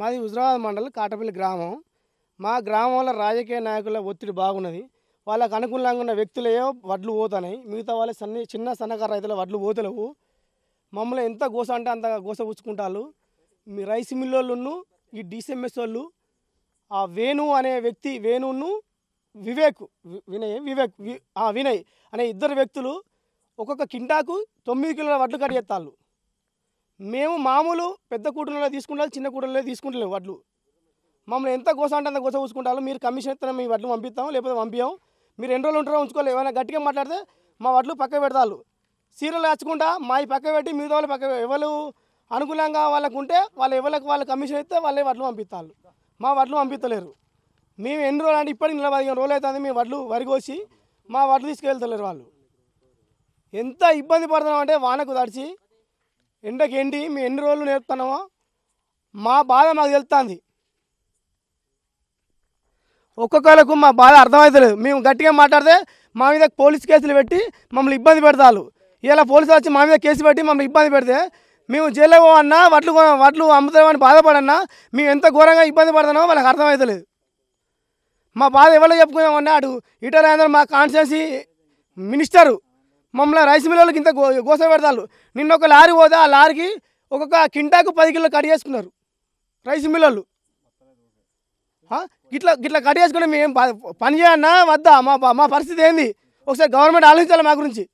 మాది హుజరాబాద్ మండలం కాటపల్లి గ్రామం. మా గ్రామంలో రాజకీయ నాయకుల ఒత్తిడి బాగున్నది. వాళ్ళకు అనుకూలంగా ఉన్న వ్యక్తులే వడ్లు పోతున్నాయి, మిగతా వాళ్ళ చిన్న సన్నకారు రైతుల వడ్లు పోతలేవు. మమ్మల్ని ఎంత గోస అంటే అంత గోస పుచ్చుకుంటారు. మీ రైస్ మిల్ వాళ్ళను ఈ డిసిఎంఎస్ వాళ్ళు ఆ వేణు అనే వ్యక్తి, వేణును వినయ్ అనే ఇద్దరు వ్యక్తులు ఒక్కొక్క కింటాకు 9 కిలోల వడ్లు కట్ చేస్తారు. మేము మామూలు పెద్ద కూటర్లో తీసుకుంటారు, చిన్న కూటర్లో తీసుకుంటలేము వడ్లు. మమ్మల్ని ఎంత గోస అంటే అంత గోస ఉంచుకుంటారు. మీరు కమిషన్ ఇస్తాం, మీ వడ్లు పంపిస్తాం, లేకపోతే పంపించాం. మీరు ఎన్ని రోజులు ఉంటారో ఉంచుకోవాలి. ఏమైనా గట్టిగా మాట్లాడితే మా వడ్లు పక్క పెడతారు. సీరియల్ నచ్చకుండా మా పక్క పెట్టి మిగతా వాళ్ళు పక్క ఎవరు అనుకూలంగా వాళ్ళకు ఉంటే వాళ్ళు ఎవరికి వాళ్ళు కమిషన్ ఇస్తే వాళ్ళే వడ్లు పంపిస్తారు. మా వడ్లు పంపించలేరు. మేము ఎన్ని రోజులు అంటే ఇప్పటికి 15 రోజులు అవుతుంది మేము వడ్లు వరిగోసి మా వడ్లు తీసుకెళ్తలేరు వాళ్ళు. ఎంత ఇబ్బంది పడుతున్నాం అంటే వానకు తడిచి ఎండకి ఎండి మేము ఎన్ని రోజులు నేర్పుతున్నామో మా బాధ మాకు తెలుస్తుంది. ఒక్కొక్కళ్ళకు మా బాధ అర్థమవుతలేదు. మేము గట్టిగా మాట్లాడితే మా మీద పోలీస్ కేసులు పెట్టి మమ్మల్ని ఇబ్బంది పెడతారు. ఇలా పోలీసులు వచ్చి మా మీద కేసు పెట్టి మమ్మల్ని ఇబ్బంది పెడితే మేము జైల్లో పోవన్నా వడ్లు అమ్ముతామని బాధపడన్నా మేము ఎంత ఘోరంగా ఇబ్బంది పడుతున్నామో వాళ్ళకి అర్థమవుతలేదు. మా బాధ ఎవరో చెప్పుకున్నామన్నా అటు ఇటరాంధ్ర మా కాన్స్టిట్యున్సీ మినిస్టరు మమ్మల్ని రైస్ మిల్లులకు ఇంత గోస పెడతారు. నిన్న ఒక లారీ పోతే ఆ లారీకి ఒక్కొక్క కింటాకు 10 కిలోలు కట్ చేసుకున్నారు రైస్ మిల్లు. ఇట్లా కట్ చేసుకుని మేము పని చేయన్నా వద్దా? మా పరిస్థితి ఏంది? ఒకసారి గవర్నమెంట్ ఆలోచించాలి మా గురించి.